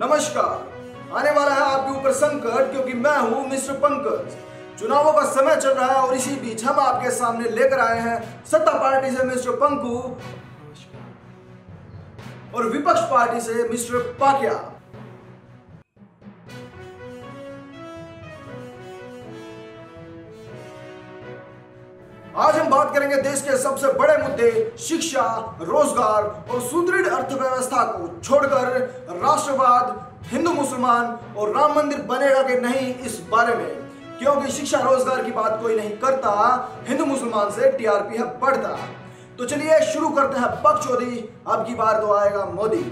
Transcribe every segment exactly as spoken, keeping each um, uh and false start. नमस्कार। आने वाला है आपके ऊपर संकट, क्योंकि मैं हूं मिस्टर पंकज। चुनावों का समय चल रहा है और इसी बीच हम आपके सामने लेकर आए हैं सत्ता पार्टी से मिस्टर पंकू और विपक्ष पार्टी से मिस्टर पाकिया। आज हम बात करेंगे देश के सबसे बड़े मुद्दे शिक्षा, रोजगार और सुदृढ़ अर्थव्यवस्था को छोड़कर राष्ट्रवाद, हिंदू मुसलमान और राम मंदिर बनेगा कि नहीं इस बारे में, क्योंकि शिक्षा रोजगार की बात कोई नहीं करता, हिंदू मुसलमान से टीआरपी है बढ़ता। तो चलिए शुरू करते हैं पक्ष चोरी, अब की बार तो आएगा मोदी।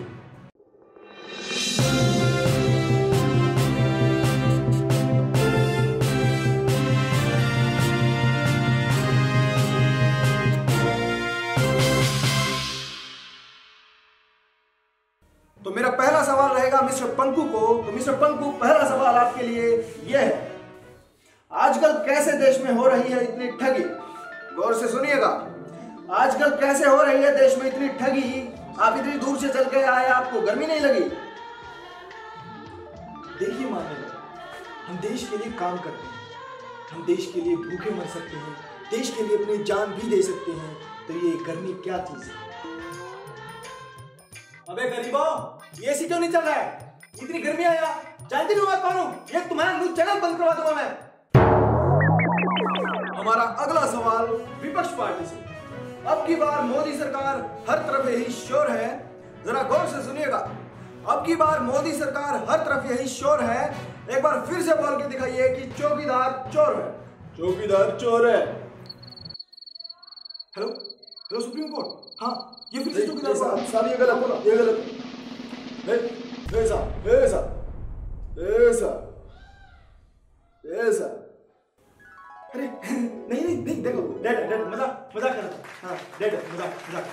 तो मेरा पहला सवाल रहेगा मिस्टर पंकू को। तो मिस्टर पंकू, पहला सवाल आपके लिए यह है, आजकल कैसे देश में हो रही है इतनी ठगी? गौर से सुनिएगा, आजकल कैसे हो रही है देश में इतनी ठगी? आप इतनी दूर से चल के आए, आपको गर्मी नहीं लगी? देखिए माने, हम देश के लिए काम करते हैं, हम देश के लिए भूखे मर सकते हैं, देश के लिए अपनी जान भी दे सकते हैं, तो ये गर्मी क्या चीज है? अबे गरीबों, ये सी क्यों नहीं चल रहा है? इतनी गर्मी आया, जानती नहीं मैं कौन हूं? ये तुम्हारा न्यूज चैनल बंद करवा दूंगा मैं। हमारा अगला सवाल विपक्ष पार्टी से। अब की बार मोदी सरकार हर तरफ यही शोर है, जरा गौर से सुनिएगा, अब की बार मोदी सरकार हर तरफ यही शोर है। एक बार फिर से बोल के दिखाइए कि चौकीदार चोर है, चौकीदार चोर है। हेलो हेलो सुप्रीम कोर्ट, हाँ ये फिर से चौकीदार साहब, साहब ये गलत बोला, ये गलत। ए ए साहब, ए साहब, ए साहब, ए साहब, अरे नहीं नहीं नहीं, देखो डेड डेड मजाक मजाक कर रहा था, हाँ डेड मजाक मजाक।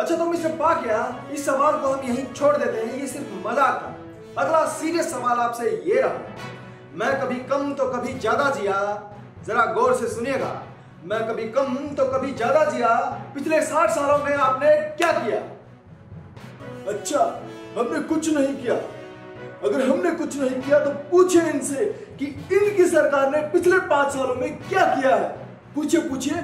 अच्छा तो मिस्टर पाकिया, इस सवाल को हम यहीं छोड़ देते हैं, ये सिर्फ मजाक था। अगला सीरियस सवाल आपसे ये रहा, मैं कभी कम तो कभी ज्यादा जिया, जरा गौर से सुनिएगा, मैं कभी कम तो कभी ज्यादा जिया, पिछले साठ सालों में आपने क्या किया? अच्छा, हमने कुछ नहीं किया। अगर हमने कुछ नहीं किया तो पूछे इनसे कि इनकी सरकार ने पिछले पांच सालों में क्या किया है। पूछे पूछे,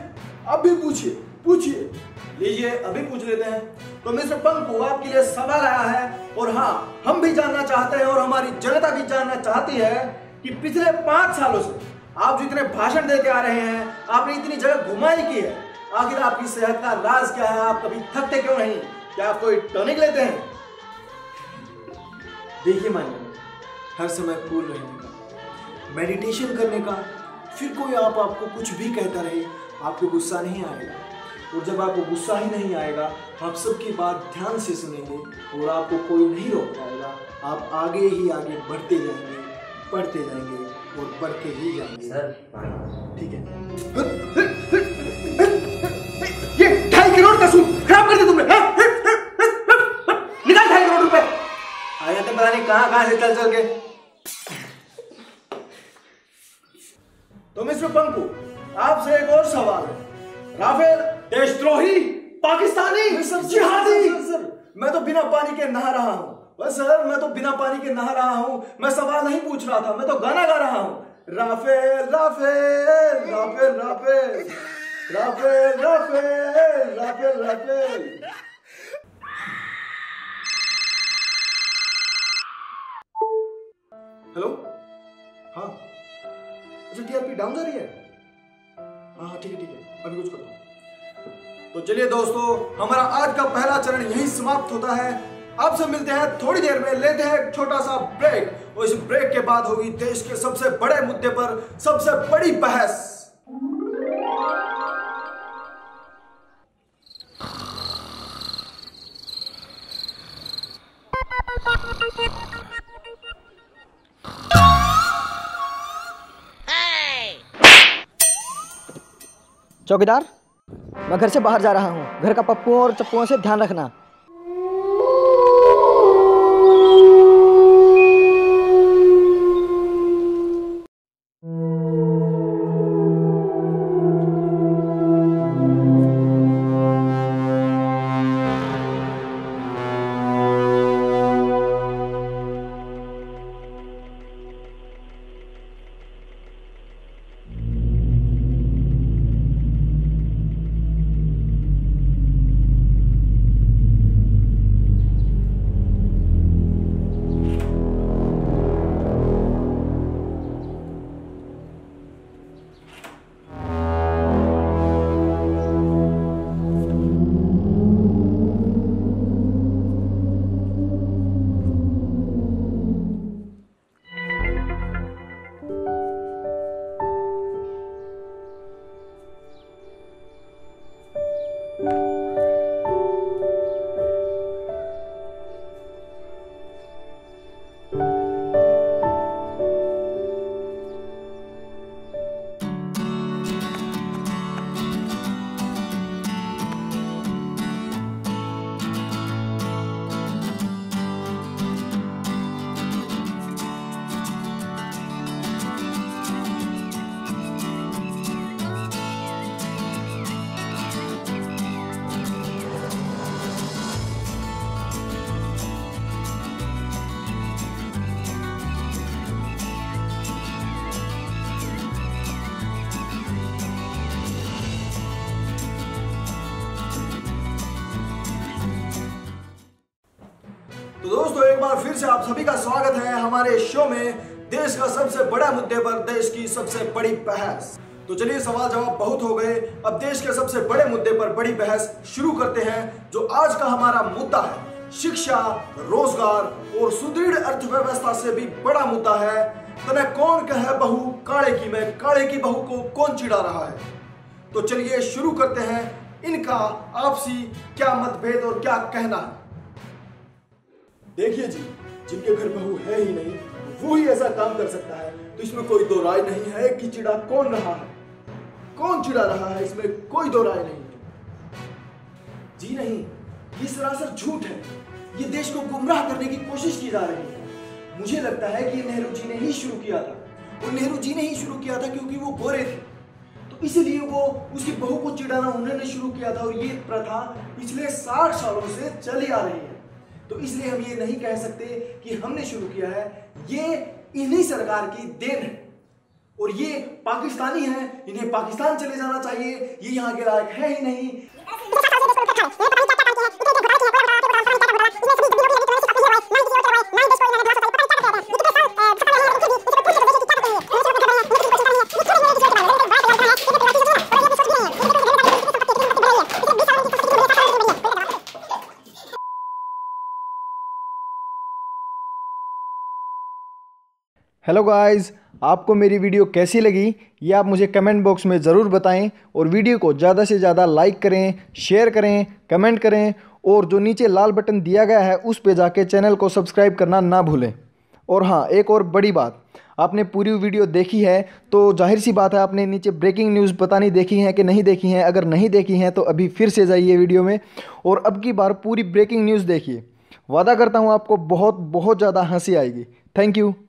अभी पूछे पूछिए, लीजिए अभी पूछ लेते हैं। तो मिस्टर पंकू, आपके लिए सवाल आया है, और हाँ हम भी जानना चाहते हैं और हमारी जनता भी जानना चाहती है कि पिछले पांच सालों से आप जितने भाषण देते आ रहे हैं, आपने इतनी जगह घुमाई की है, आखिर आपकी सेहत का राज क्या है? आप कभी थकते क्यों नहीं? क्या आप कोई टॉनिक लेते हैं? देखिए मानिए, हर समय कूल रहने का, मेडिटेशन करने का, फिर कोई आप आपको कुछ भी कहता रहे, आपको गुस्सा नहीं आएगा। और जब आपको गुस्सा ही नहीं आएगा, आप सबकी बात ध्यान से सुनेंगे और आपको कोई नहीं रोक पाएगा, आप आगे ही आगे बढ़ते जाएंगे, पढ़ते जाएंगे और पढ़ के ही जाएंगे सर। ठीक है, ये ढाई करोड़ का सूद खराब कर दिया तुमने, निकाल ढाई करोड़ रुपए। आया तो पता नहीं कहां कहां से चल चल के। तो मिस्टर पंकू, आपसे एक और सवाल है, राफेल देशद्रोही पाकिस्तानी जिहादी। सर मैं तो बिना पानी के नहा रहा हूं, बस सर मैं तो बिना पानी के नहा रहा हूं, मैं सवाल नहीं पूछ रहा था, मैं तो गाना गा रहा हूं। Rafale Rafale Rafale Rafale Rafale Rafale Rafale Rafale. Hello, हाँ अच्छा टीआरपी डाउन जा रही है, हाँ हाँ ठीक है ठीक है, अभी कुछ करता हूँ। तो चलिए दोस्तों, हमारा आज का पहला चरण यही समाप्त होता है, आपसे मिलते हैं थोड़ी देर में, लेते हैं एक छोटा सा ब्रेक और इस ब्रेक के बाद होगी देश के सबसे बड़े मुद्दे पर सबसे बड़ी बहस। चौकीदार, मैं घर से बाहर जा रहा हूँ, घर का पप्पुओं और चप्पुओं से ध्यान रखना। तो दोस्तों एक बार फिर से आप सभी का स्वागत है हमारे शो में, देश का सबसे बड़ा मुद्दे पर देश की सबसे बड़ी बहस। तो चलिए सवाल जवाब बहुत हो गए, अब देश के सबसे बड़े मुद्दे पर बड़ी बहस शुरू करते हैं। जो आज का हमारा मुद्दा है शिक्षा, रोजगार और सुदृढ़ अर्थव्यवस्था से भी बड़ा मुद्दा है। तने कौन कहे बहू काले की मैं, काले की बहू को कौन चिढ़ा रहा है। तो चलिए शुरू करते हैं इनका आपसी क्या मतभेद और क्या कहना है। देखिए जी, जिनके घर बहू है ही नहीं वो ही ऐसा काम कर सकता है, तो इसमें कोई दो राय नहीं है कि चिढ़ा कौन रहा है, कौन चिढ़ा रहा है, इसमें कोई दो राय नहीं है। जी नहीं, ये सरासर झूठ है। ये देश को गुमराह करने की कोशिश की जा रही है। मुझे लगता है कि नेहरू जी ने ही शुरू किया था, और नेहरू जी ने ही शुरू किया था क्योंकि वो गोरे थे, इसीलिए वो उसकी बहू को चिढ़ाना उन्होंने शुरू किया था। और ये प्रथा पिछले साठ सालों से चली आ रही है, तो इसलिए हम ये नहीं कह सकते कि हमने शुरू किया है। ये इन्हीं सरकार की देन है, और ये पाकिस्तानी है, इन्हें पाकिस्तान चले जाना चाहिए, ये यहाँ के लायक है ही नहीं। हेलो गाइस, आपको मेरी वीडियो कैसी लगी ये आप मुझे कमेंट बॉक्स में ज़रूर बताएं, और वीडियो को ज़्यादा से ज़्यादा लाइक करें, शेयर करें, कमेंट करें, और जो नीचे लाल बटन दिया गया है उस पे जाके चैनल को सब्सक्राइब करना ना भूलें। और हाँ, एक और बड़ी बात, आपने पूरी वीडियो देखी है तो जाहिर सी बात है आपने नीचे ब्रेकिंग न्यूज़ पता नहीं देखी है कि नहीं देखी है। अगर नहीं देखी है तो अभी फिर से जाइए वीडियो में, और अब की बार पूरी ब्रेकिंग न्यूज़ देखिए। वादा करता हूँ आपको बहुत बहुत ज़्यादा हंसी आएगी। Thank you.